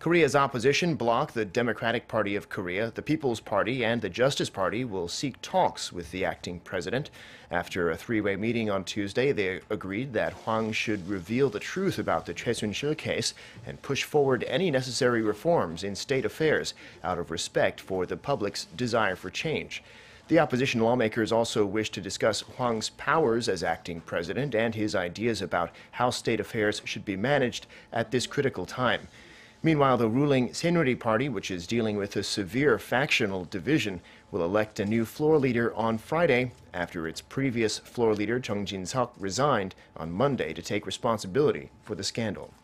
Korea's opposition bloc, the Democratic Party of Korea, the People's Party, and the Justice Party will seek talks with the acting president. After a three-way meeting on Tuesday, they agreed that Hwang should reveal the truth about the Choi Soon-sil case and push forward any necessary reforms in state affairs out of respect for the public's desire for change. The opposition lawmakers also wish to discuss Hwang's powers as acting president and his ideas about how state affairs should be managed at this critical time. Meanwhile, the ruling Saenuri Party, which is dealing with a severe factional division, will elect a new floor leader on Friday after its previous floor leader, Chung Jin-suk, resigned on Monday to take responsibility for the scandal.